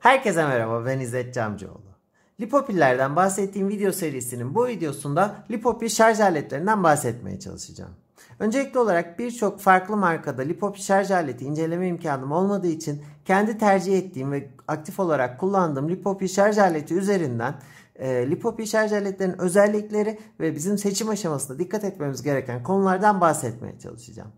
Herkese merhaba, ben İzzet Camcıoğlu. Lipopillerden bahsettiğim video serisinin bu videosunda Lipopil şarj aletlerinden bahsetmeye çalışacağım. Öncelikli olarak birçok farklı markada Lipopil şarj aleti inceleme imkanım olmadığı için kendi tercih ettiğim ve aktif olarak kullandığım Lipopil şarj aleti üzerinden Lipopil şarj aletlerinin özellikleri ve bizim seçim aşamasında dikkat etmemiz gereken konulardan bahsetmeye çalışacağım.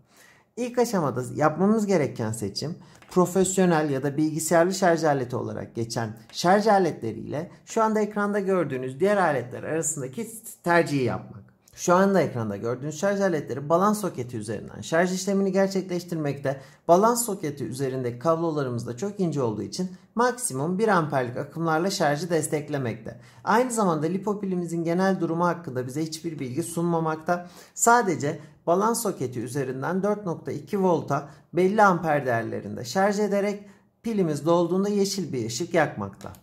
İlk aşamada yapmamız gereken seçim, profesyonel ya da bilgisayarlı şarj aleti olarak geçen şarj aletleriyle şu anda ekranda gördüğünüz diğer aletler arasındaki tercihi yapmak. Şu anda ekranda gördüğünüz şarj aletleri balans soketi üzerinden şarj işlemini gerçekleştirmekte. Balans soketi üzerindeki kablolarımız da çok ince olduğu için maksimum 1 amperlik akımlarla şarjı desteklemekte. Aynı zamanda lipopilimizin genel durumu hakkında bize hiçbir bilgi sunmamakta. Sadece balans soketi üzerinden 4.2 volta belli amper değerlerinde şarj ederek pilimiz dolduğunda yeşil bir ışık yakmakta.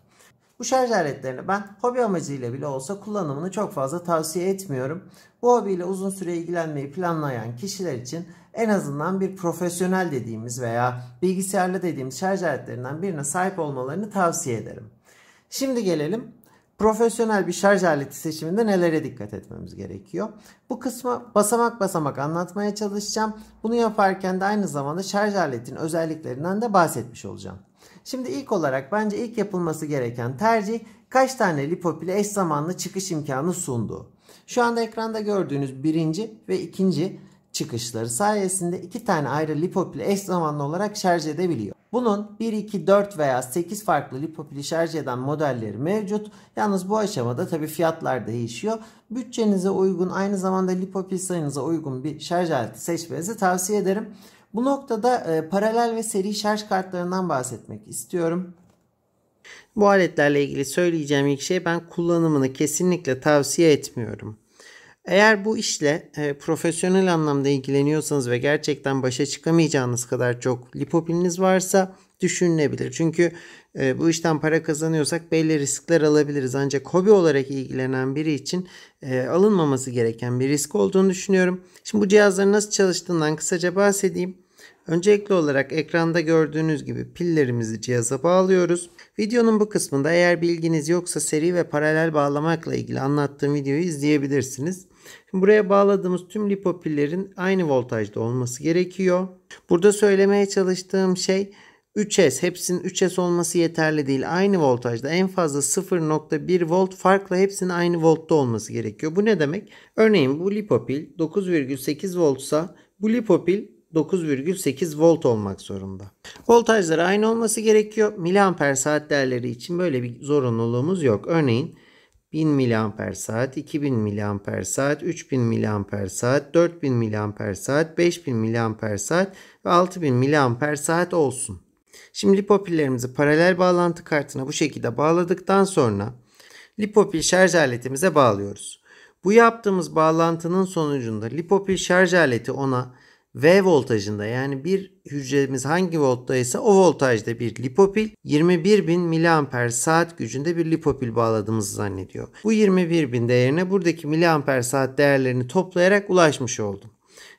Bu şarj aletlerini ben hobi amacıyla bile olsa kullanımını çok fazla tavsiye etmiyorum. Bu hobiyle uzun süre ilgilenmeyi planlayan kişiler için en azından bir profesyonel dediğimiz veya bilgisayarlı dediğimiz şarj aletlerinden birine sahip olmalarını tavsiye ederim. Şimdi gelelim profesyonel bir şarj aleti seçiminde nelere dikkat etmemiz gerekiyor. Bu kısmı basamak basamak anlatmaya çalışacağım. Bunu yaparken de aynı zamanda şarj aletinin özelliklerinden de bahsetmiş olacağım. Şimdi ilk olarak bence ilk yapılması gereken tercih kaç tane lipopile eş zamanlı çıkış imkanı sunduğu. Şu anda ekranda gördüğünüz birinci ve ikinci çıkışları sayesinde 2 tane ayrı lipopile eş zamanlı olarak şarj edebiliyor. Bunun 1, 2, 4 veya 8 farklı lipopili şarj eden modelleri mevcut. Yalnız bu aşamada tabi fiyatlar değişiyor. Bütçenize uygun, aynı zamanda lipopil sayınıza uygun bir şarj aleti seçmenizi tavsiye ederim. Bu noktada paralel ve seri şarj kartlarından bahsetmek istiyorum. Bu aletlerle ilgili söyleyeceğim ilk şey, ben kullanımını kesinlikle tavsiye etmiyorum. Eğer bu işle profesyonel anlamda ilgileniyorsanız ve gerçekten başa çıkamayacağınız kadar çok lipopiliniz varsa düşünülebilir. Çünkü bu işten para kazanıyorsak belli riskler alabiliriz. Ancak hobi olarak ilgilenen biri için alınmaması gereken bir risk olduğunu düşünüyorum. Şimdi bu cihazların nasıl çalıştığından kısaca bahsedeyim. Öncelikli olarak ekranda gördüğünüz gibi pillerimizi cihaza bağlıyoruz. Videonun bu kısmında eğer bilginiz yoksa seri ve paralel bağlamakla ilgili anlattığım videoyu izleyebilirsiniz. Şimdi buraya bağladığımız tüm lipopillerin aynı voltajda olması gerekiyor. Burada söylemeye çalıştığım şey 3S, hepsinin 3S olması yeterli değil. Aynı voltajda en fazla 0.1 volt farkla hepsinin aynı voltta olması gerekiyor. Bu ne demek? Örneğin bu lipopil 9,8 voltsa bu lipopil 9,8 volt olmak zorunda. Voltajları aynı olması gerekiyor. Miliamper saat değerleri için böyle bir zorunluluğumuz yok. Örneğin 1000 miliamper saat, 2000 miliamper saat, 3000 miliamper saat, 4000 miliamper saat, 5000 miliamper saat ve 6000 miliamper saat olsun. Şimdi lipopillerimizi paralel bağlantı kartına bu şekilde bağladıktan sonra lipopil şarj aletimize bağlıyoruz. Bu yaptığımız bağlantının sonucunda lipopil şarj aleti ona V voltajında, yani bir hücremiz hangi volttaysa o voltajda bir lipopil 21.000 mAh saat gücünde bir lipopil bağladığımızı zannediyor. Bu 21.000 değerine buradaki mAh saat değerlerini toplayarak ulaşmış oldum.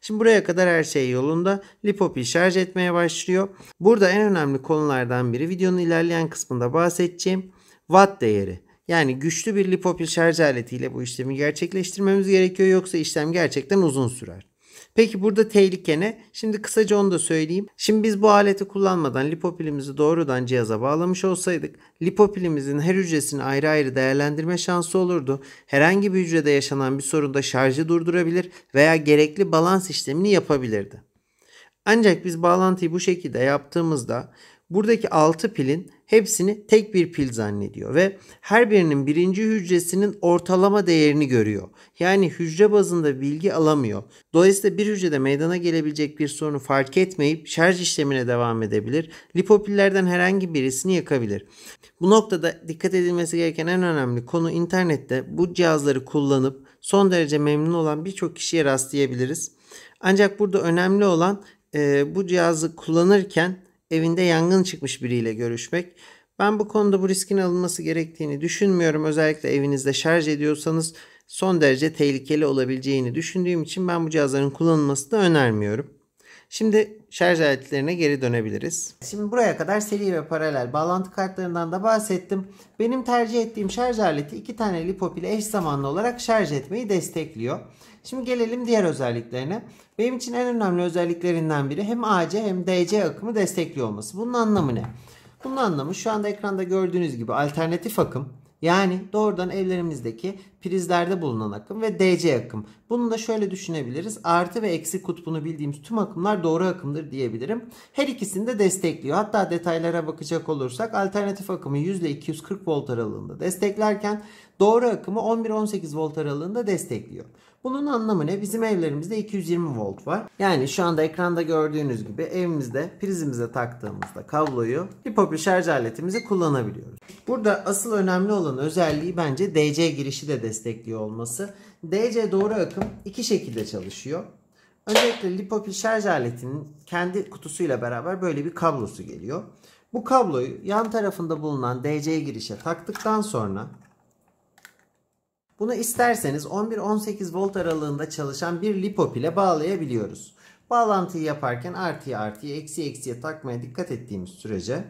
Şimdi buraya kadar her şey yolunda. Lipopil şarj etmeye başlıyor. Burada en önemli konulardan biri, videonun ilerleyen kısmında bahsedeceğim, watt değeri. Yani güçlü bir lipopil şarj aletiyle bu işlemi gerçekleştirmemiz gerekiyor, yoksa işlem gerçekten uzun sürer. Peki burada tehlike ne? Şimdi kısaca onu da söyleyeyim. Şimdi biz bu aleti kullanmadan lipopilimizi doğrudan cihaza bağlamış olsaydık lipopilimizin her hücresini ayrı ayrı değerlendirme şansı olurdu. Herhangi bir hücrede yaşanan bir sorunda şarjı durdurabilir veya gerekli balans işlemini yapabilirdi. Ancak biz bağlantıyı bu şekilde yaptığımızda buradaki 6 pilin hepsini tek bir pil zannediyor ve her birinin birinci hücresinin ortalama değerini görüyor. Yani hücre bazında bilgi alamıyor. Dolayısıyla bir hücrede meydana gelebilecek bir sorunu fark etmeyip şarj işlemine devam edebilir. Lipopillerden herhangi birisini yakabilir. Bu noktada dikkat edilmesi gereken en önemli konu, internette bu cihazları kullanıp son derece memnun olan birçok kişiye rastlayabiliriz. Ancak burada önemli olan bu cihazı kullanırken evinde yangın çıkmış biriyle görüşmek. Ben bu konuda bu riskin alınması gerektiğini düşünmüyorum. Özellikle evinizde şarj ediyorsanız son derece tehlikeli olabileceğini düşündüğüm için ben bu cihazların kullanılmasını da önermiyorum. Şimdi şarj aletlerine geri dönebiliriz. Şimdi buraya kadar seri ve paralel bağlantı kartlarından da bahsettim. Benim tercih ettiğim şarj aleti 2 tane Lipopil eş zamanlı olarak şarj etmeyi destekliyor. Şimdi gelelim diğer özelliklerine. Benim için en önemli özelliklerinden biri hem AC hem DC akımı destekliyor olması. Bunun anlamı ne? Bunun anlamı şu anda ekranda gördüğünüz gibi alternatif akım. Yani doğrudan evlerimizdeki prizlerde bulunan akım ve DC akım. Bunu da şöyle düşünebiliriz. Artı ve eksi kutbunu bildiğimiz tüm akımlar doğru akımdır diyebilirim. Her ikisini de destekliyor. Hatta detaylara bakacak olursak alternatif akımı 100 ile 240 volt aralığında desteklerken doğru akımı 11-18 volt aralığında destekliyor. Bunun anlamı ne? Bizim evlerimizde 220 volt var. Yani şu anda ekranda gördüğünüz gibi evimizde prizimize taktığımızda kabloyu Lipopil şarj aletimizi kullanabiliyoruz. Burada asıl önemli olan özelliği bence DC girişi de destekliyor olması. DC doğru akım iki şekilde çalışıyor. Öncelikle Lipopil şarj aletinin kendi kutusuyla beraber böyle bir kablosu geliyor. Bu kabloyu yan tarafında bulunan DC girişe taktıktan sonra bunu isterseniz 11-18 volt aralığında çalışan bir Lipopil'e bağlayabiliyoruz. Bağlantıyı yaparken artıya artıya eksiye eksiye takmaya dikkat ettiğimiz sürece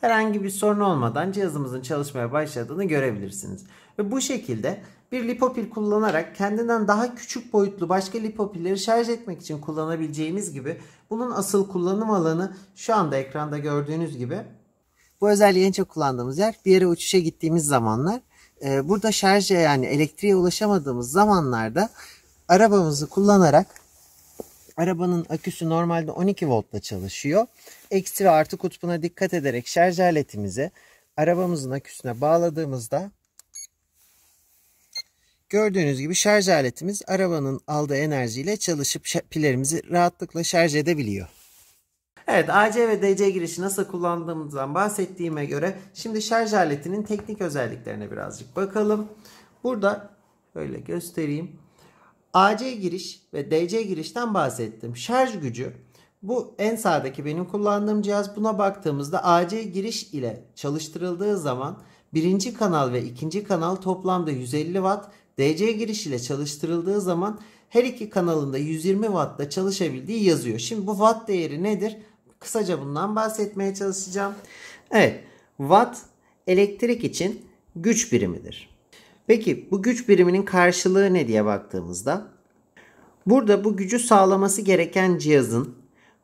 herhangi bir sorun olmadan cihazımızın çalışmaya başladığını görebilirsiniz. Ve bu şekilde bir Lipopil kullanarak kendinden daha küçük boyutlu başka Lipopilleri şarj etmek için kullanabileceğimiz gibi bunun asıl kullanım alanı şu anda ekranda gördüğünüz gibi. Bu özelliği en çok kullandığımız yer bir yere uçuşa gittiğimiz zamanlar. Burada şarja yani elektriğe ulaşamadığımız zamanlarda arabamızı kullanarak arabanın aküsü normalde 12 voltla çalışıyor. Eksi ve artı kutbuna dikkat ederek şarj aletimizi arabamızın aküsüne bağladığımızda gördüğünüz gibi şarj aletimiz arabanın aldığı enerjiyle çalışıp pillerimizi rahatlıkla şarj edebiliyor. Evet, AC ve DC girişi nasıl kullandığımızdan bahsettiğime göre şimdi şarj aletinin teknik özelliklerine birazcık bakalım. Burada böyle göstereyim. AC giriş ve DC girişten bahsettim. Şarj gücü bu en sağdaki benim kullandığım cihaz. Buna baktığımızda AC giriş ile çalıştırıldığı zaman birinci kanal ve ikinci kanal toplamda 150 watt. DC giriş ile çalıştırıldığı zaman her iki kanalında 120 watt ile çalışabildiği yazıyor. Şimdi bu watt değeri nedir? Kısaca bundan bahsetmeye çalışacağım. Evet, watt elektrik için güç birimidir. Peki bu güç biriminin karşılığı ne diye baktığımızda burada bu gücü sağlaması gereken cihazın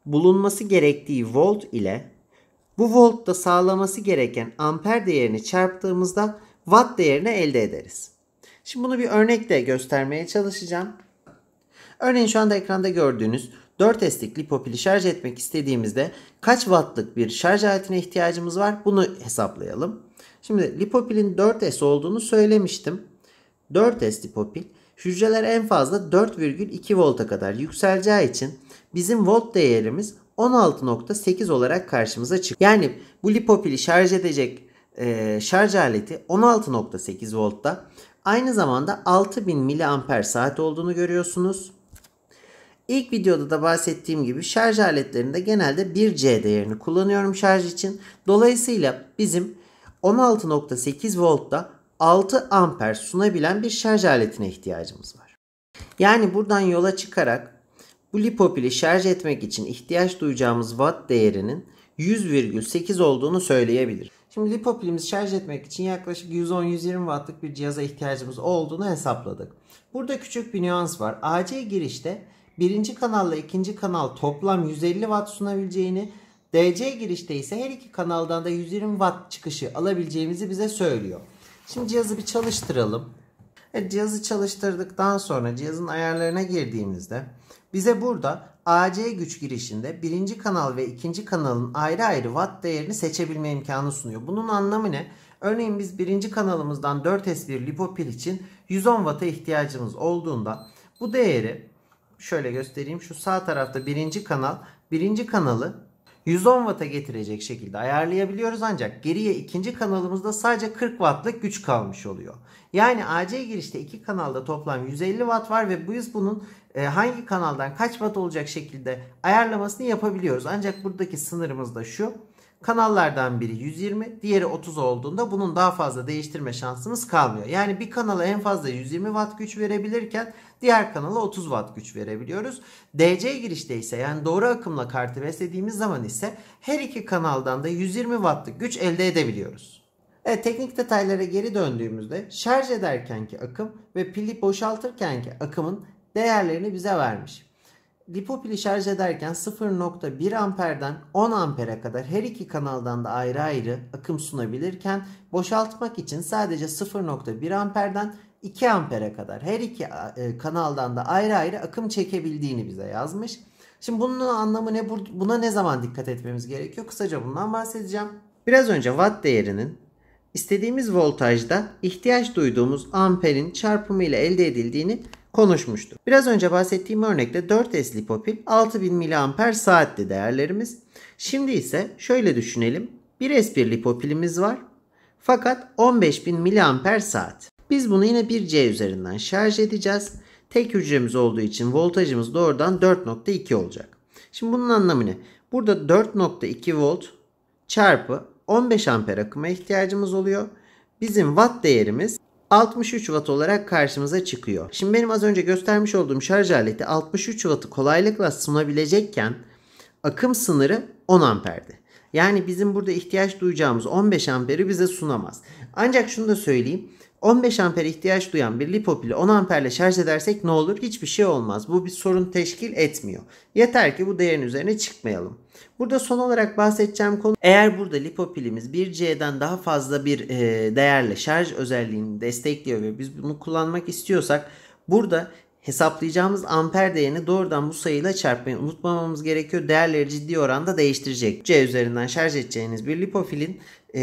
bulunması gerektiği volt ile bu voltta sağlaması gereken amper değerini çarptığımızda watt değerini elde ederiz. Şimdi bunu bir örnekle göstermeye çalışacağım. Örneğin şu anda ekranda gördüğünüz 4S'lik Lipopil'i şarj etmek istediğimizde kaç wattlık bir şarj aletine ihtiyacımız var? Bunu hesaplayalım. Şimdi Lipopil'in 4S olduğunu söylemiştim. 4S Lipopil hücreler en fazla 4,2 volta kadar yükseleceği için bizim volt değerimiz 16,8 olarak karşımıza çıkıyor. Yani bu Lipopil'i şarj edecek şarj aleti 16,8 voltta. Aynı zamanda 6000 miliamper saat olduğunu görüyorsunuz. İlk videoda da bahsettiğim gibi şarj aletlerinde genelde 1C değerini kullanıyorum şarj için. Dolayısıyla bizim 16,8 voltta 6 amper sunabilen bir şarj aletine ihtiyacımız var. Yani buradan yola çıkarak bu Lipopil'i şarj etmek için ihtiyaç duyacağımız watt değerinin 100,8 olduğunu söyleyebiliriz. Şimdi Lipopil'imizi şarj etmek için yaklaşık 110-120 wattlık bir cihaza ihtiyacımız olduğunu hesapladık. Burada küçük bir nüans var. AC girişte birinci kanalla ikinci kanal toplam 150 watt sunabileceğini, DC girişte ise her iki kanaldan da 120 watt çıkışı alabileceğimizi bize söylüyor. Şimdi cihazı bir çalıştıralım. Cihazı çalıştırdıktan sonra cihazın ayarlarına girdiğimizde bize burada AC güç girişinde birinci kanal ve ikinci kanalın ayrı ayrı watt değerini seçebilme imkanı sunuyor. Bunun anlamı ne? Örneğin biz birinci kanalımızdan 4S1 Lipopil için 110 watt'a ihtiyacımız olduğunda bu değeri şöyle göstereyim. Şu sağ tarafta birinci kanalı 110 watt'a getirecek şekilde ayarlayabiliyoruz ancak geriye ikinci kanalımızda sadece 40 wattlık güç kalmış oluyor. Yani AC girişte iki kanalda toplam 150 watt var ve biz bunun hangi kanaldan kaç watt olacak şekilde ayarlamasını yapabiliyoruz. Ancak buradaki sınırımız da şu. Kanallardan biri 120, diğeri 30 olduğunda bunun daha fazla değiştirme şansımız kalmıyor. Yani bir kanala en fazla 120 watt güç verebilirken diğer kanala 30 watt güç verebiliyoruz. DC girişte ise, yani doğru akımla kartı beslediğimiz zaman ise her iki kanaldan da 120 wattlık güç elde edebiliyoruz. Evet, teknik detaylara geri döndüğümüzde şarj ederkenki akım ve pili boşaltırkenki akımın değerlerini bize vermiş. Lipopil'i şarj ederken 0.1 amperden 10 ampere kadar her iki kanaldan da ayrı ayrı akım sunabilirken, boşaltmak için sadece 0.1 amperden 2 ampere kadar her iki kanaldan da ayrı ayrı akım çekebildiğini bize yazmış. Şimdi bunun anlamı ne? Buna ne zaman dikkat etmemiz gerekiyor? Kısaca bundan bahsedeceğim. Biraz önce watt değerinin istediğimiz voltajda ihtiyaç duyduğumuz amperin çarpımı ile elde edildiğini konuşmuştuk. Biraz önce bahsettiğim örnekte 4S Lipopil 6000 miliamper saatti değerlerimiz. Şimdi ise şöyle düşünelim. 1S1 Lipopilimiz var. Fakat 15000 miliamper saat. Biz bunu yine 1C üzerinden şarj edeceğiz. Tek hücremiz olduğu için voltajımız doğrudan 4.2 olacak. Şimdi bunun anlamı ne? Burada 4.2 volt çarpı 15 amper akıma ihtiyacımız oluyor. Bizim watt değerimiz 63 watt olarak karşımıza çıkıyor. Şimdi benim az önce göstermiş olduğum şarj aleti 63 wattı kolaylıkla sunabilecekken akım sınırı 10 amperdi. Yani bizim burada ihtiyaç duyacağımız 15 amperi bize sunamaz. Ancak şunu da söyleyeyim. 15 amper ihtiyaç duyan bir Lipopil'i 10 amperle şarj edersek ne olur? Hiçbir şey olmaz. Bu bir sorun teşkil etmiyor. Yeter ki bu değerin üzerine çıkmayalım. Burada son olarak bahsedeceğim konu, eğer burada Lipopil'imiz 1C'den daha fazla bir değerle şarj özelliğini destekliyor ve biz bunu kullanmak istiyorsak burada hesaplayacağımız amper değerini doğrudan bu sayıyla çarpmayı unutmamamız gerekiyor. Değerleri ciddi oranda değiştirecek. C üzerinden şarj edeceğiniz bir Lipopil'in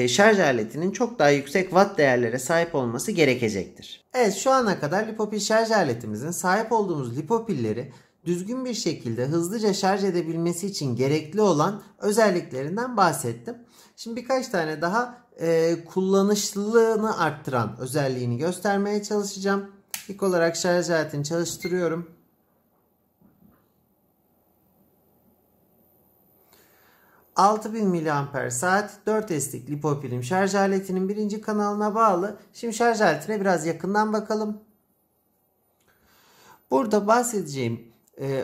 şarj aletinin çok daha yüksek watt değerlere sahip olması gerekecektir. Evet, şu ana kadar Lipopil şarj aletimizin sahip olduğumuz Lipopilleri düzgün bir şekilde hızlıca şarj edebilmesi için gerekli olan özelliklerinden bahsettim. Şimdi birkaç tane daha kullanışlılığını arttıran özelliğini göstermeye çalışacağım. İlk olarak şarj aletini çalıştırıyorum. "6000 mAh 4S'lik Lipopilim şarj aletinin birinci kanalına bağlı." Şimdi şarj aletine biraz yakından bakalım. Burada bahsedeceğim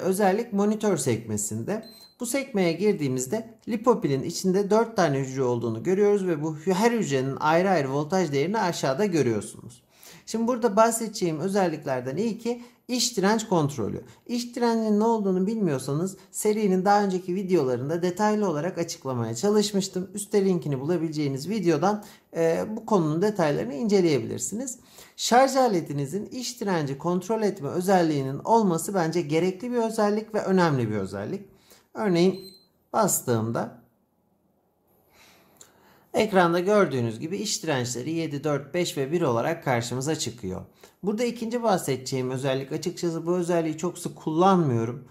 özellik monitör sekmesinde. Bu sekmeye girdiğimizde Lipopil'in içinde 4 tane hücre olduğunu görüyoruz ve bu her hücrenin ayrı ayrı voltaj değerini aşağıda görüyorsunuz. Şimdi burada bahsedeceğim özelliklerden ilki iç direnç kontrolü. İç direncin ne olduğunu bilmiyorsanız serinin daha önceki videolarında detaylı olarak açıklamaya çalışmıştım. Üstte linkini bulabileceğiniz videodan bu konunun detaylarını inceleyebilirsiniz. Şarj aletinizin iç direnci kontrol etme özelliğinin olması bence gerekli bir özellik ve önemli bir özellik. Örneğin bastığımda ekranda gördüğünüz gibi iç dirençleri 7, 4, 5 ve 1 olarak karşımıza çıkıyor. Burada ikinci bahsedeceğim özellik, açıkçası bu özelliği çok sık kullanmıyorum.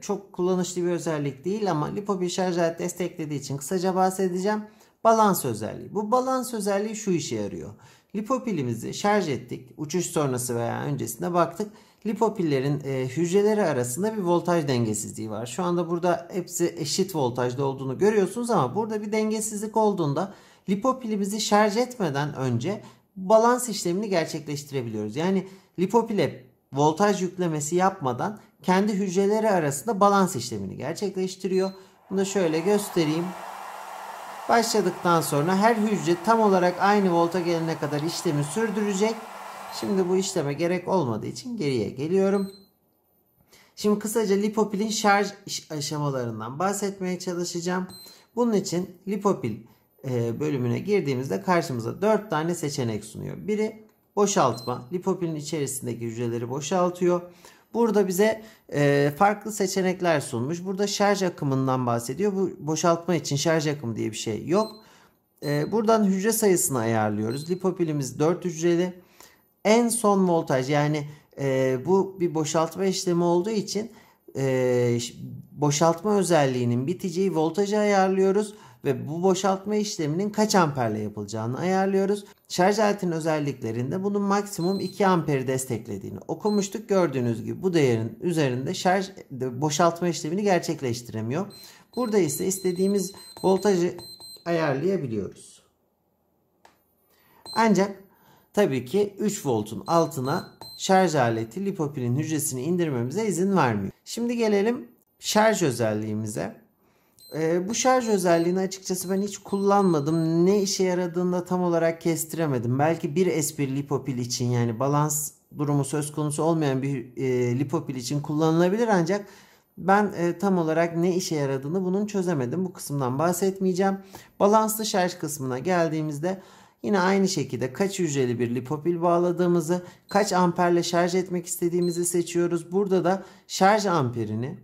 Çok kullanışlı bir özellik değil ama Lipopil şarj aleti desteklediği için kısaca bahsedeceğim. Balans özelliği. Bu balans özelliği şu işe yarıyor. Lipopilimizi şarj ettik. Uçuş sonrası veya öncesinde baktık. Lipopillerin hücreleri arasında bir voltaj dengesizliği var. Şu anda burada hepsi eşit voltajda olduğunu görüyorsunuz ama burada bir dengesizlik olduğunda Lipopilimizi şarj etmeden önce balans işlemini gerçekleştirebiliyoruz. Yani Lipopile voltaj yüklemesi yapmadan kendi hücreleri arasında balans işlemini gerçekleştiriyor. Bunu da şöyle göstereyim. Başladıktan sonra her hücre tam olarak aynı volta gelene kadar işlemi sürdürecek. Şimdi bu işleme gerek olmadığı için geriye geliyorum. Şimdi kısaca Lipopil'in şarj aşamalarından bahsetmeye çalışacağım. Bunun için Lipopil bölümüne girdiğimizde karşımıza 4 tane seçenek sunuyor. Biri boşaltma. Lipopil'in içerisindeki hücreleri boşaltıyor. Burada bize farklı seçenekler sunmuş. Burada şarj akımından bahsediyor. Bu boşaltma için şarj akımı diye bir şey yok. Buradan hücre sayısını ayarlıyoruz. Lipopilimiz 4 hücreli. En son voltaj, yani bu bir boşaltma işlemi olduğu için boşaltma özelliğinin biteceği voltajı ayarlıyoruz ve bu boşaltma işleminin kaç amperle yapılacağını ayarlıyoruz. Şarj aletinin özelliklerinde bunun maksimum 2 amperi desteklediğini okumuştuk. Gördüğünüz gibi bu değerin üzerinde boşaltma işlemini gerçekleştiremiyor. Burada ise istediğimiz voltajı ayarlayabiliyoruz. Ancak tabii ki 3 voltun altına şarj aleti Lipopil'in hücresini indirmemize izin vermiyor. Şimdi gelelim şarj özelliğimize. Bu şarj özelliğini açıkçası ben hiç kullanmadım. Ne işe yaradığını da tam olarak kestiremedim. Belki 1S1 Lipopil için, yani balans durumu söz konusu olmayan bir Lipopil için kullanılabilir, ancak ben tam olarak ne işe yaradığını bunun çözemedim. Bu kısımdan bahsetmeyeceğim. Balanslı şarj kısmına geldiğimizde yine aynı şekilde kaç hücreli bir Lipopil bağladığımızı, kaç amperle şarj etmek istediğimizi seçiyoruz. Burada da şarj amperini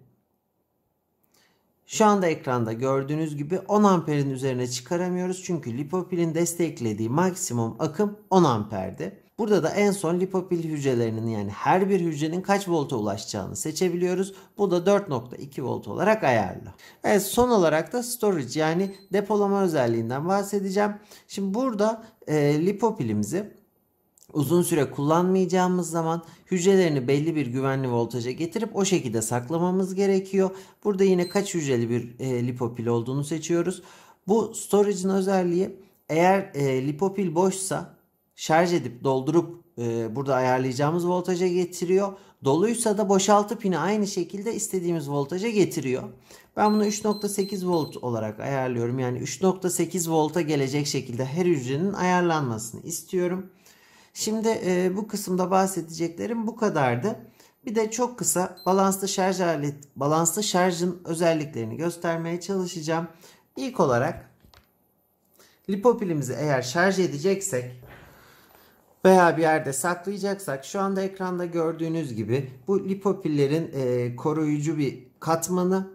şu anda ekranda gördüğünüz gibi 10 amperin üzerine çıkaramıyoruz. Çünkü Lipopil'in desteklediği maksimum akım 10 amperdi. Burada da en son Lipopil hücrelerinin, yani her bir hücrenin kaç volta ulaşacağını seçebiliyoruz. Bu da 4.2 volt olarak ayarlı. Evet, son olarak da storage, yani depolama özelliğinden bahsedeceğim. Şimdi burada Lipopil'imizi uzun süre kullanmayacağımız zaman hücrelerini belli bir güvenli voltaja getirip o şekilde saklamamız gerekiyor. Burada yine kaç hücreli bir Lipopil olduğunu seçiyoruz. Bu storage'ın özelliği, eğer Lipopil boşsa şarj edip doldurup burada ayarlayacağımız voltaja getiriyor. Doluysa da boşaltıp yine aynı şekilde istediğimiz voltaja getiriyor. Ben bunu 3.8 volt olarak ayarlıyorum. Yani 3.8 volta gelecek şekilde her hücrenin ayarlanmasını istiyorum. Şimdi bu kısımda bahsedeceklerim bu kadardı. Bir de çok kısa balanslı şarjın özelliklerini göstermeye çalışacağım. İlk olarak Lipopil'imizi eğer şarj edeceksek veya bir yerde saklayacaksak, şu anda ekranda gördüğünüz gibi bu Lipopillerin koruyucu bir katmanı.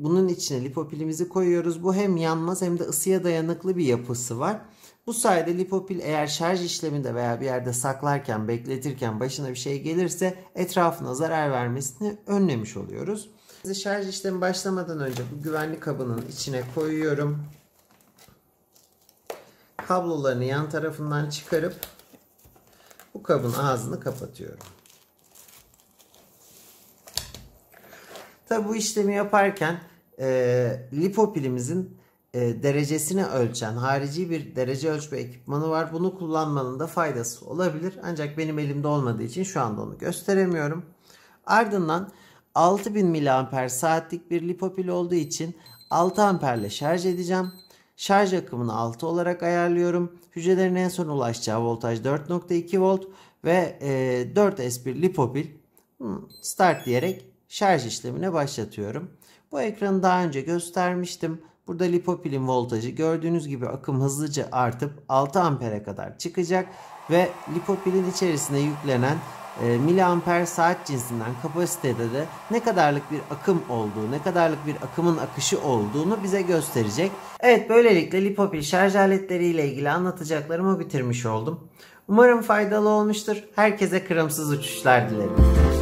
Bunun içine Lipopil'imizi koyuyoruz. Bu hem yanmaz hem de ısıya dayanıklı bir yapısı var. Bu sayede Lipopil eğer şarj işleminde veya bir yerde saklarken, bekletirken başına bir şey gelirse etrafına zarar vermesini önlemiş oluyoruz. Şarj işlemi başlamadan önce bu güvenli kabının içine koyuyorum. Kablolarını yan tarafından çıkarıp bu kabın ağzını kapatıyorum. Tabi bu işlemi yaparken Lipopilimizin derecesini ölçen harici bir derece ölçme ekipmanı var. Bunu kullanmanın da faydası olabilir. Ancak benim elimde olmadığı için şu anda onu gösteremiyorum. Ardından 6000 miliamper saatlik bir Lipopil olduğu için 6 amperle şarj edeceğim. Şarj akımını 6 olarak ayarlıyorum. Hücrelerin en son ulaşacağı voltaj 4.2 volt ve 4S1 Lipopil start diyerek şarj işlemine başlatıyorum. Bu ekranı daha önce göstermiştim. Burada Lipopil'in voltajı gördüğünüz gibi akım hızlıca artıp 6 ampere kadar çıkacak ve Lipopil'in içerisine yüklenen miliamper saat cinsinden kapasitede de ne kadarlık bir akım olduğu, ne kadarlık bir akımın akışı olduğunu bize gösterecek. Evet, böylelikle Lipopil şarj aletleriyle ilgili anlatacaklarımı bitirmiş oldum. Umarım faydalı olmuştur. Herkese kırımsız uçuşlar dilerim.